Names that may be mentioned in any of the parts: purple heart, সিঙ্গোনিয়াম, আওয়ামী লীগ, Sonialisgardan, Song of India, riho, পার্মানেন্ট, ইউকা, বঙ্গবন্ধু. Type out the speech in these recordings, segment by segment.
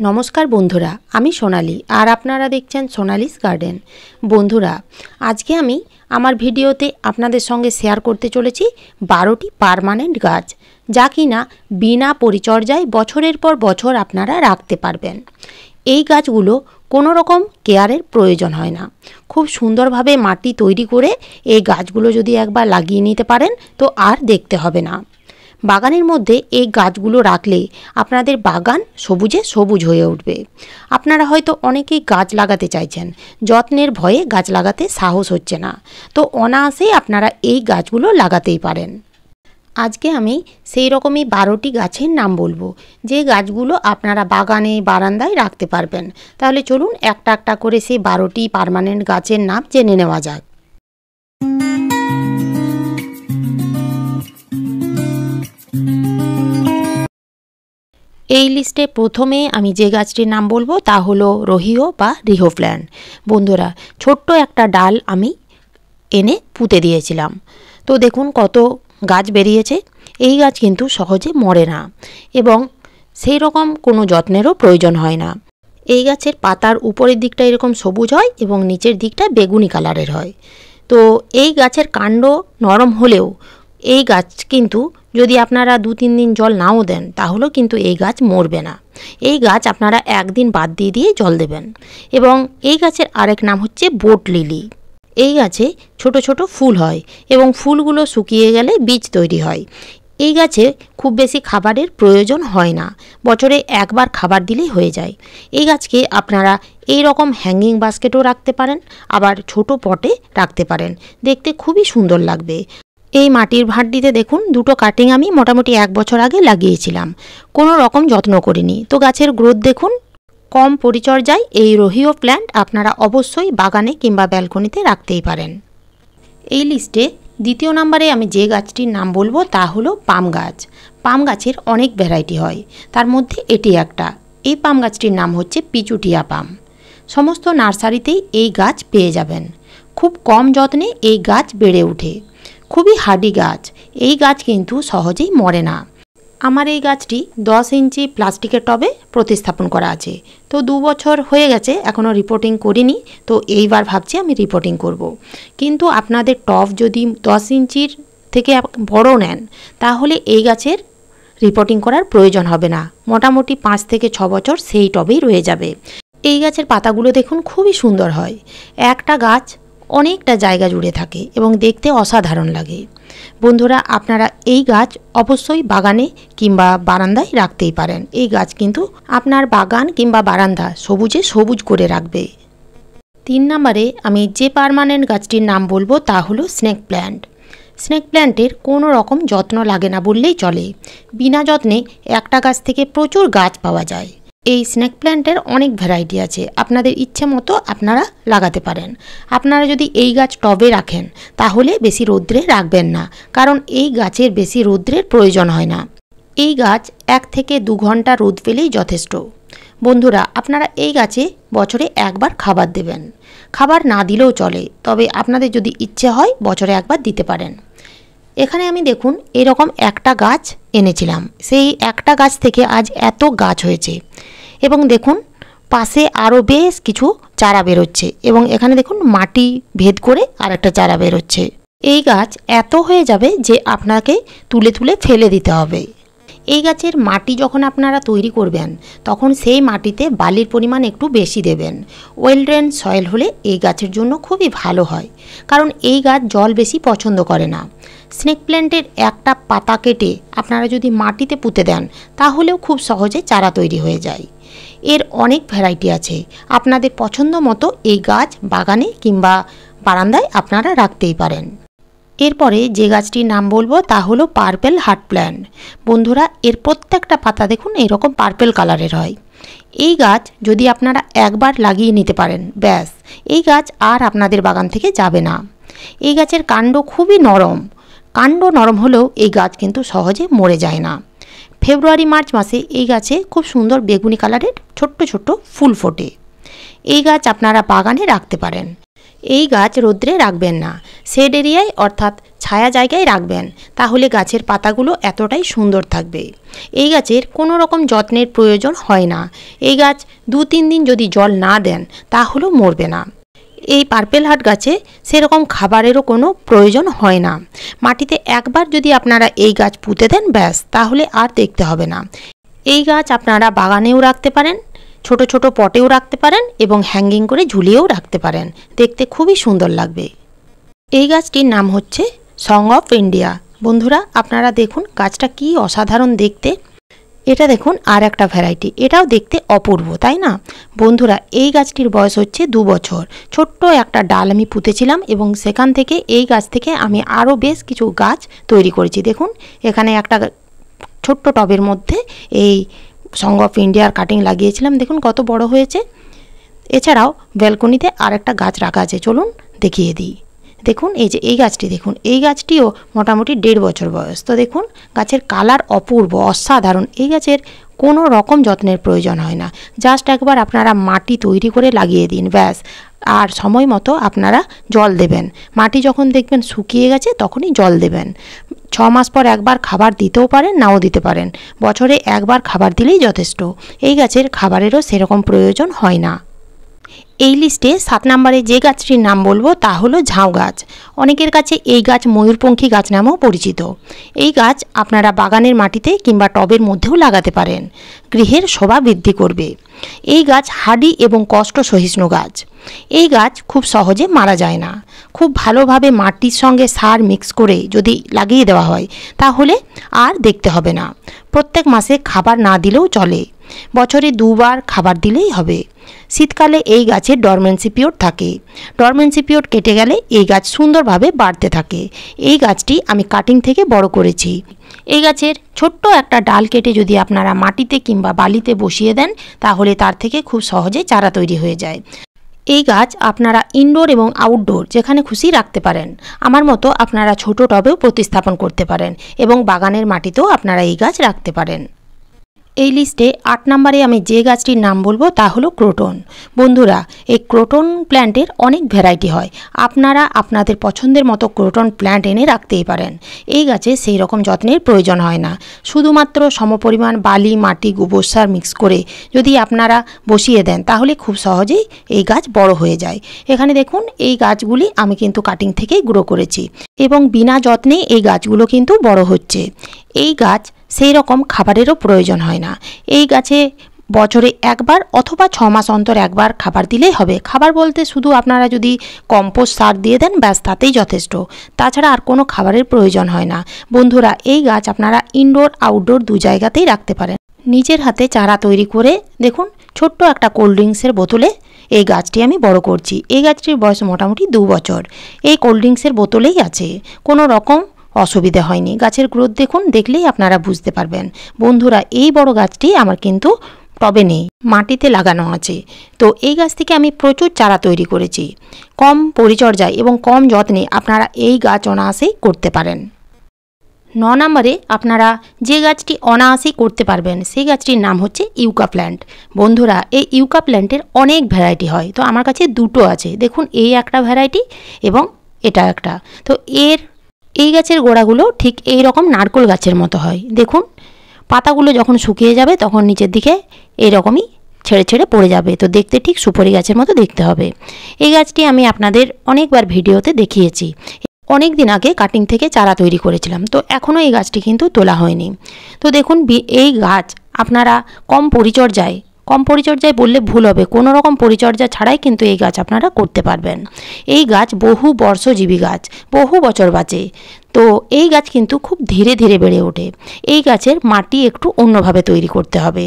नमस्कार बंधुरा आमी सोनाली और आपनारा देखछेन सोनालिस गार्डन। बंधुरा आज के आमी आमार भिडियोते आपनादेर संगे शेयर करते चलेछि 12टी पार्मानेंट गाछ जा किना बिना परिचर्याय बछरेर पर बछर आपनारा राखते पारबेन। एई गाछगुलो कोनो रकम केयारेर प्रयोजन हय ना, खूब सुंदरभावे माटी तैरी करे एई गाछगुलो जदि एकबार लागिये निते पारेन तो आर देखते हबे ना। बागानेर मध्य ये गाछगुलो राखले आपनादेर बागान सबुजे सबुज हये उठबे। आपनारा हयतो अनेकेई गाछ लागाते चाइछेन, जत्नेर भये गाछ लागाते साहस हच्छे ना, तो अनायासेई आपनारा एई गाछगुलो लागातेई पारेन। आजके आमी सेई रकमई 12टी गाछेर नाम बोलबो जे गाछगुलो आपनारा बागाने बारान्दाय राखते पारबेन। ताहले चलुन एकटा एकटा करे सेई 12टी पार्मानेंट गाछेर नाम जेने नेওয়া যাক। এই লিস্টে প্রথমে আমি যে গাছটির নাম বলবো তা হলো রোহিও বা রিহো প্ল্যান্ট। বন্ধুরা ছোট্ট একটা ডাল আমি এনে পুঁতে দিয়েছিলাম, তো দেখুন কত গাছ বেরিয়েছে। এই গাছ কিন্তু সহজে মরে না এবং সেই রকম কোনো যত্নেরও প্রয়োজন হয় না। এই গাছের পাতার উপরের দিকটা এরকম সবুজ হয় এবং নিচের দিকটা বেগুনি কালারের হয়। তো এই গাছের কাণ্ড নরম হলেও এই গাছ কিন্তু যদি আপনারা 2-3 দিন জল নাও দেন তাহলেও কিন্তু এই গাছ মরবে না। এই গাছ আপনারা একদিন বাদ দিয়ে দিয়ে জল দেবেন। এবং এই গাছের আরেক নাম হচ্ছে বট লিলি। এই গাছে ছোট ছোট ফুল হয় এবং ফুলগুলো শুকিয়ে গেলে বীজ তৈরি হয়। এই গাছে খুব বেশি খাবারের প্রয়োজন হয় না, বছরে একবার খাবার দিলেই হয়ে যায়। এই গাছকে আপনারা এই রকম হ্যাঙ্গিং বাস্কেটও রাখতে পারেন, আবার ছোট পটে রাখতে পারেন, দেখতে খুবই সুন্দর লাগবে। এই মাটির ভাঁড়টিতে দেখুন দুটো কাটিং আমি মোটামুটি 1 বছর আগে লাগিয়েছিলাম, কোনো রকম যত্ন করিনি। তো গাছের গ্রোথ দেখুন। কম পরিচর্যায় এই রোহিও প্ল্যান্ট আপনারা অবশ্যই বাগানে কিংবা ব্যালকনিতে রাখতেই পারেন। এই লিস্টে দ্বিতীয় নম্বরে আমি যে গাছটির নাম বলবো তা হলো পাম গাছ। পাম গাছের অনেক ভ্যারাইটি হয়, তার মধ্যে এটি একটা। এই পাম গাছটির নাম হচ্ছে পিচুটিয়া পাম। সমস্ত নার্সারিতেই এই গাছ পেয়ে যাবেন। খুব কম যত্নে এই গাছ বেড়ে ওঠে, খুবই হার্ডি গাছ। এই গাছ কিন্তু সহজেই মরে না। আমার এই গাছটি 10 ইঞ্চি প্লাস্টিকের টবে প্রতিস্থাপন করা আছে। তো 2 বছর হয়ে গেছে, এখনও রিপোর্টিং করিনি, তো এইবার ভাবছি আমি রিপোর্টিং করব। কিন্তু আপনাদের টব যদি 10 ইঞ্চির থেকে বড় নেন তাহলে এই গাছের রিপোর্টিং করার প্রয়োজন হবে না, মোটামুটি 5 থেকে 6 বছর সেই টবেই রয়ে যাবে। এই গাছের পাতাগুলো দেখুন খুবই সুন্দর হয়, একটা গাছ অনেকটা জায়গা জুড়ে থাকে এবং দেখতে অসাধারণ লাগে। বন্ধুরা আপনারা এই গাছ অবশ্যই বাগানে কিংবা বারান্দায় রাখতেই পারেন। এই গাছ কিন্তু আপনার বাগান কিংবা বারান্দা সবুজে সবুজ করে রাখবে। 3 নম্বরে আমি যে পার্মানেন্ট গাছটির নাম বলবো তা হলো স্নেক প্ল্যান্ট। স্নেক প্ল্যান্টের কোনো রকম যত্ন লাগে না বললেই চলে, বিনা যত্নে একটা গাছ থেকে প্রচুর গাছ পাওয়া যায়। এই স্নেক প্ল্যান্টের অনেক ভ্যারাইটি আছে, আপনাদের ইচ্ছে মতো আপনারা লাগাতে পারেন। আপনারা যদি এই গাছ টবে রাখেন তাহলে বেশি রৌদ্রে রাখবেন না, কারণ এই গাছের বেশি রৌদ্রের প্রয়োজন হয় না। এই গাছ 1 থেকে 2 ঘন্টা রোদ পেলেই যথেষ্ট। বন্ধুরা আপনারা এই গাছে বছরে একবার খাবার দেবেন, খাবার না দিলেও চলে, তবে আপনাদের যদি ইচ্ছে হয় বছরে একবার দিতে পারেন। এখানে আমি দেখুন এরকম একটা গাছ এনেছিলাম, সেই একটা গাছ থেকে আজ এত গাছ হয়েছে এবং দেখুন পাশে আরও বেশ কিছু চারা বেরোচ্ছে এবং এখানে দেখুন মাটি ভেদ করে আর একটা চারা বেরোচ্ছে। এই গাছ এত হয়ে যাবে যে আপনাকে তুলে তুলে ফেলে দিতে হবে। এই গাছের মাটি যখন আপনারা তৈরি করবেন তখন সেই মাটিতে বালির পরিমাণ একটু বেশি দেবেন। ওয়েল ড্রেন সয়েল হলে এই গাছের জন্য খুবই ভালো হয়, কারণ এই গাছ জল বেশি পছন্দ করে না। স্নেক প্ল্যান্টের একটা পাতা কেটে আপনারা যদি মাটিতে পুঁতে দেন তাহলেও খুব সহজে চারা তৈরি হয়ে যায়। এর অনেক ভ্যারাইটি আছে, আপনাদের পছন্দ মতো এই গাছ বাগানে কিংবা বারান্দায় আপনারা রাখতেই পারেন। এরপরে যে গাছটির নাম বলবো তা হলো পার্পল হার্ট প্ল্যান্ট। বন্ধুরা এর প্রত্যেকটা পাতা দেখুন এরকম পার্পল কালারের হয়। এই গাছ যদি আপনারা একবার লাগিয়ে নিতে পারেন ব্যাস, এই গাছ আর আপনাদের বাগান থেকে যাবে না। এই গাছের কাণ্ড খুবই নরম, কাণ্ড নরম হলেও এই গাছ কিন্তু সহজে মরে যায় না। ফেব্রুয়ারি-মার্চ মাসে এই গাছে খুব সুন্দর বেগুনি কালারের ছোট্ট ছোট্ট ফুল ফোটে। এই গাছ আপনারা বাগানে রাখতে পারেন। এই গাছ রোদ্রে রাখবেন না, শেড এরিয়ায় অর্থাৎ ছায়া জায়গায় রাখবেন, তাহলে গাছের পাতাগুলো এতটাই সুন্দর থাকবে। এই গাছের কোনো রকম যত্নের প্রয়োজন হয় না। এই গাছ 2-3 দিন যদি জল না দেন তাহলেও মরবে না। এই পার্পল হার্ট গাছে সেরকম খাবারেরও কোনো প্রয়োজন হয় না। মাটিতে একবার যদি আপনারা এই গাছ পুঁতে দেন ব্যাস, তাহলে আর দেখতে হবে না। এই গাছ আপনারা বাগানেও রাখতে পারেন, ছোট ছোট পটেও রাখতে পারেন এবং হ্যাঙ্গিং করে ঝুলিয়েও রাখতে পারেন, দেখতে খুবই সুন্দর লাগবে। এই গাছটির নাম হচ্ছে সং অফ ইন্ডিয়া। বন্ধুরা আপনারা দেখুন গাছটা কি অসাধারণ দেখতে। এটা দেখুন আর একটা ভ্যারাইটি, এটাও দেখতে অপূর্ব তাই না? বন্ধুরা এই গাছটির বয়স হচ্ছে 2 বছর। ছোট্ট একটা ডাল আমি পুঁতেছিলাম এবং সেখান থেকে এই গাছ থেকে আমি আরও বেশ কিছু গাছ তৈরি করেছি। দেখুন এখানে একটা ছোট্ট টবের মধ্যে এই সং অফ ইন্ডিয়ার কাটিং লাগিয়েছিলাম, দেখুন কত বড় হয়েছে। এছাড়াও ব্যালকনিতে আর একটা গাছ রাখা আছে, চলুন দেখিয়ে দিই। দেখুন এই যে এই গাছটি দেখুন, এই গাছটিও মোটামুটি 1.5 বছর বয়স। তো দেখুন গাছের কালার অপূর্ব, অসাধারণ। এই গাছের কোনো রকম যত্নের প্রয়োজন হয় না, জাস্ট একবার আপনারা মাটি তৈরি করে লাগিয়ে দিন ব্যাস, আর সময় মতো আপনারা জল দেবেন। মাটি যখন দেখবেন শুকিয়ে গেছে তখনই জল দেবেন। 6 মাস পর একবার খাবার দিতেও পারেন, নাও দিতে পারেন, বছরে একবার খাবার দিলেই যথেষ্ট। এই গাছের খাবারেরও সেরকম প্রয়োজন হয় না। এই লিস্টে 7 নম্বরে যে গাছটির নাম বলবো তা হলো ঝাউ গাছ। অনেকের কাছে এই গাছ ময়ূরপঙ্খী গাছ নামেও পরিচিত। এই গাছ আপনারা বাগানের মাটিতে কিংবা টবের মধ্যেও লাগাতে পারেন, গৃহের শোভা বৃদ্ধি করবে। এই গাছ হাঁড়ি এবং কষ্ট সহিষ্ণু গাছ। এই গাছ খুব সহজে মারা যায় না। খুব ভালোভাবে মাটির সঙ্গে সার মিক্স করে যদি লাগিয়ে দেওয়া হয় তাহলে আর দেখতে হবে না। প্রত্যেক মাসে খাবার না দিলেও চলে, বছরে 2বার খাবার দিলেই হবে। শীতকালে এই গাছের ডরমেন্সি পিরিয়ড থাকে, ডরমেন্সি পিরিয়ড কেটে গেলে এই গাছ সুন্দরভাবে বাড়তে থাকে। এই গাছটি আমি কাটিং থেকে বড় করেছি। এই গাছের ছোট্ট একটা ডাল কেটে যদি আপনারা মাটিতে কিংবা বালিতে বসিয়ে দেন তাহলে তার থেকে খুব সহজে চারা তৈরি হয়ে যায়। এই গাছ আপনারা ইনডোর এবং আউটডোর যেখানে খুশি রাখতে পারেন। আমার মতো আপনারা ছোট টবেও প্রতিস্থাপন করতে পারেন এবং বাগানের মাটিতেও আপনারা এই গাছ রাখতে পারেন। এই লিস্টে 8 নম্বরে আমি যে গাছটির নাম বলবো তা হলো ক্রোটন। বন্ধুরা এই ক্রোটন প্ল্যান্টের অনেক ভ্যারাইটি হয়, আপনারা আপনাদের পছন্দের মতো ক্রোটন প্ল্যান্ট এনে রাখতেই পারেন। এই গাছে সেই রকম যত্নের প্রয়োজন হয় না, শুধুমাত্র সমপরিমাণ বালি, মাটি, গোবর সার মিক্স করে যদি আপনারা বসিয়ে দেন তাহলে খুব সহজেই এই গাছ বড় হয়ে যায়। এখানে দেখুন এই গাছগুলি আমি কিন্তু কাটিং থেকেই গ্রো করেছি এবং বিনা যত্নে এই গাছগুলো কিন্তু বড় হচ্ছে। এই গাছ সেই রকম খাবারেরও প্রয়োজন হয় না। এই গাছে বছরে একবার অথবা 6 মাস অন্তর একবার খাবার দিলেই হবে। খাবার বলতে শুধু আপনারা যদি কম্পোস্ট সার দিয়ে দেন ব্যাস, তাতেই যথেষ্ট, তাছাড়া আর কোনো খাবারের প্রয়োজন হয় না। বন্ধুরা এই গাছ আপনারা ইনডোর আউটডোর 2 জায়গাতেই রাখতে পারেন। নিজের হাতে চারা তৈরি করে দেখুন ছোট্ট একটা কোল্ড ড্রিঙ্কসের বোতলে এই গাছটি আমি বড় করছি। এই গাছটির বয়স মোটামুটি 2 বছর। এই কোল্ড ড্রিঙ্কসের বোতলেই আছে, কোনো রকম অসুবিধা হয়নি। গাছের গ্রোথ দেখুন, দেখলেই আপনারা বুঝতে পারবেন। বন্ধুরা এই বড় গাছটি আমার কিন্তু টবে নেই, মাটিতে লাগানো আছে। তো এই গাছ থেকে আমি প্রচুর চারা তৈরি করেছি। কম পরিচর্যায় এবং কম যত্নে আপনারা এই গাছ অনায়াসেই করতে পারেন। 9 নম্বরে আপনারা যে গাছটি অনায়াসেই করতে পারবেন সেই গাছটির নাম হচ্ছে ইউকা প্ল্যান্ট। বন্ধুরা এই ইউকা প্ল্যান্টের অনেক ভ্যারাইটি হয়, তো আমার কাছে 2টো আছে। দেখুন এই একটা ভ্যারাইটি এবং এটা একটা। তো এই গাছের গোড়াগুলো ঠিক এই রকম নারকোল গাছের মতো হয়। দেখুন পাতাগুলো যখন শুকিয়ে যাবে তখন নিচের দিকে এইরকমই ছেড়ে ছেড়ে পড়ে যাবে, তো দেখতে ঠিক সুপারি গাছের মতো দেখতে হবে। এই গাছটি আমি আপনাদের অনেকবার ভিডিওতে দেখিয়েছি। অনেক দিন আগে কাটিং থেকে চারা তৈরি করেছিলাম, তো এখনও এই গাছটি কিন্তু তোলা হয়নি। তো দেখুন এই গাছ আপনারা কম পরিচর্যায় বললে ভুল হবে, কোনো রকম পরিচর্যা ছাড়াই কিন্তু এই গাছ আপনারা করতে পারবেন। এই গাছ বহু বর্ষজীবী গাছ, বহু বছর বাঁচে। তো এই গাছ কিন্তু খুব ধীরে ধীরে বেড়ে ওঠে। এই গাছের মাটি একটু অন্যভাবে তৈরি করতে হবে।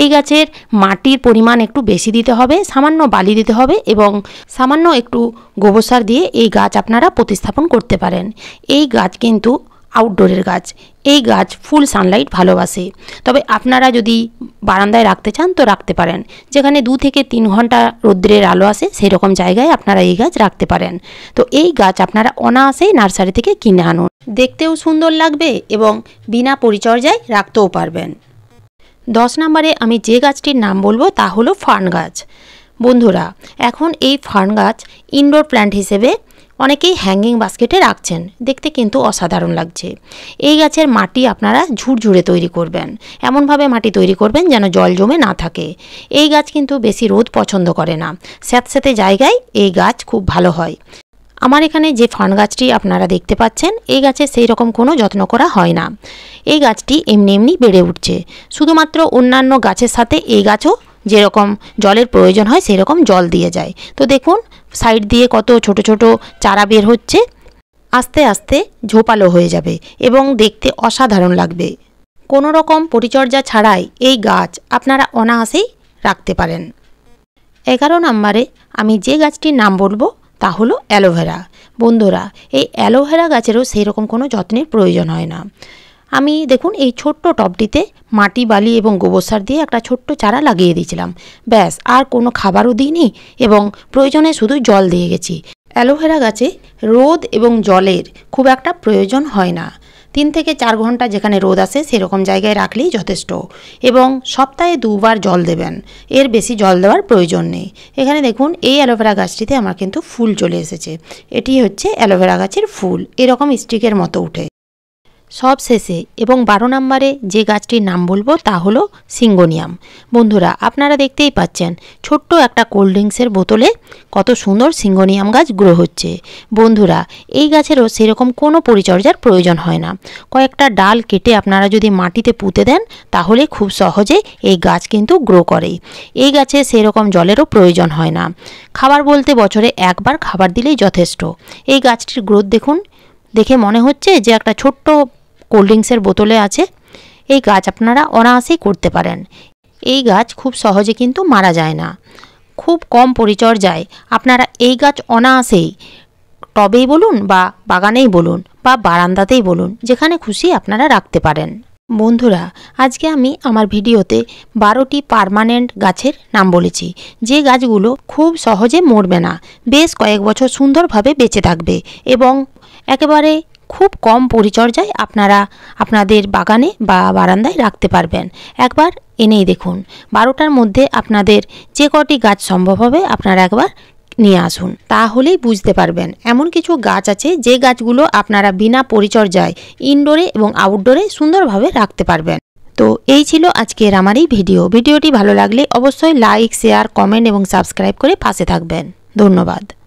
এই গাছের মাটির পরিমাণ একটু বেশি দিতে হবে, সামান্য বালি দিতে হবে এবং সামান্য একটু গোবর সার দিয়ে এই গাছ আপনারা প্রতিস্থাপন করতে পারেন। এই গাছ কিন্তু আউটডোরের গাছ, এই গাছ ফুল সানলাইট ভালোবাসে। তবে আপনারা যদি বারান্দায় রাখতে চান তো রাখতে পারেন, যেখানে 2 থেকে 3 ঘন্টা রৌদ্রের আলো আসে সেরকম জায়গায় আপনারা এই গাছ রাখতে পারেন। তো এই গাছ আপনারা অনায়াসেই নার্সারি থেকে কিনে আনুন, দেখতেও সুন্দর লাগবে এবং বিনা পরিচর্যায় রাখতেও পারবেন। 10 নম্বরে আমি যে গাছটির নাম বলবো তা হলো ফার্ন গাছ। বন্ধুরা এখন এই ফার্ন গাছ ইনডোর প্ল্যান্ট হিসেবে অনেকেই হ্যাঙ্গিং বাস্কেটে রাখছেন, দেখতে কিন্তু অসাধারণ লাগছে। এই গাছের মাটি আপনারা ঝুরঝুরে তৈরি করবেন, এমনভাবে মাটি তৈরি করবেন যেন জল জমে না থাকে। এই গাছ কিন্তু বেশি রোদ পছন্দ করে না, স্যাঁতস্যাঁতে জায়গায় এই গাছ খুব ভালো হয়। আমার এখানে যে ফার্ন গাছটি আপনারা দেখতে পাচ্ছেন এই গাছে সেই রকম কোনো যত্ন করা হয় না, এই গাছটি এমনি এমনি বেড়ে উঠছে। শুধুমাত্র অন্যান্য গাছের সাথে এই গাছও যেরকম জলের প্রয়োজন হয় সেরকম জল দিয়ে যায়। তো দেখুন সাইড দিয়ে কত ছোট ছোট চারা বের হচ্ছে, আস্তে আস্তে ঝোপালো হয়ে যাবে এবং দেখতে অসাধারণ লাগবে। কোনো রকম পরিচর্যা ছাড়াই এই গাছ আপনারা অনায়াসেই রাখতে পারেন। 11 নম্বরে আমি যে গাছটির নাম বলবো তা হলো অ্যালোভেরা। বন্ধুরা এই অ্যালোভেরা গাছেরও সেরকম কোনো যত্নের প্রয়োজন হয় না। আমি দেখুন এই ছোট্ট টবটিতে মাটি, বালি এবং গোবর সার দিয়ে একটা ছোট্ট চারা লাগিয়ে দিয়েছিলাম, ব্যাস আর কোনো খাবারও দিইনি এবং প্রয়োজনে শুধু জল দিয়ে গেছি। অ্যালোভেরা গাছে রোদ এবং জলের খুব একটা প্রয়োজন হয় না, 3 থেকে 4 ঘন্টা যেখানে রোদ আসে সেরকম জায়গায় রাখলেই যথেষ্ট এবং সপ্তাহে 2বার জল দেবেন, এর বেশি জল দেওয়ার প্রয়োজন নেই। এখানে দেখুন এই অ্যালোভেরা গাছটিতে আমার কিন্তু ফুল চলে এসেছে, এটি হচ্ছে অ্যালোভেরা গাছের ফুল, এরকম স্টিকের মতো উঠে। সব শেষে এবং 12 নম্বরে যে গাছটির নাম বলবো তা হলো সিঙ্গোনিয়াম। বন্ধুরা আপনারা দেখতেই পাচ্ছেন ছোট্ট একটা কোল্ড ড্রিঙ্কসের বোতলে কত সুন্দর সিঙ্গোনিয়াম গাছ গ্রো হচ্ছে। বন্ধুরা এই গাছেরও সেরকম কোনো পরিচর্যার প্রয়োজন হয় না, কয়েকটা ডাল কেটে আপনারা যদি মাটিতে পুঁতে দেন তাহলে খুব সহজে এই গাছ কিন্তু গ্রো করে। এই গাছে সেরকম জলেরও প্রয়োজন হয় না, খাবার বলতে বছরে একবার খাবার দিলেই যথেষ্ট। এই গাছটির গ্রোথ দেখুন, দেখে মনে হচ্ছে যে একটা ছোট্ট কোল্ড ড্রিঙ্কসের বোতলে আছে। এই গাছ আপনারা অনায়াসেই করতে পারেন, এই গাছ খুব সহজে কিন্তু মারা যায় না। খুব কম পরিচর্যায় আপনারা এই গাছ অনায়াসেই টবেই বলুন বা বাগানেই বলুন বা বারান্দাতেই বলুন, যেখানে খুশি আপনারা রাখতে পারেন। বন্ধুরা আজকে আমি আমার ভিডিওতে 12টি পার্মানেন্ট গাছের নাম বলেছি, যে গাছগুলো খুব সহজে মরবে না, বেশ কয়েক বছর সুন্দরভাবে বেঁচে থাকবে এবং একেবারে খুব কম পরিচর্যায় আপনারা আপনাদের বাগানে বা বারান্দায় রাখতে পারবেন। একবার এনেই দেখুন, 12টার মধ্যে আপনাদের যে কটি গাছ সম্ভব হবে আপনারা একবার নিয়ে আসুন, তাহলেই বুঝতে পারবেন। এমন কিছু গাছ আছে যে গাছগুলো আপনারা বিনা পরিচর্যায় ইনডোরে এবং আউটডোরে সুন্দরভাবে রাখতে পারবেন। তো এই ছিল আজকের আমার এই ভিডিও। ভিডিওটি ভালো লাগলে অবশ্যই লাইক, শেয়ার, কমেন্ট এবং সাবস্ক্রাইব করে পাশে থাকবেন। ধন্যবাদ।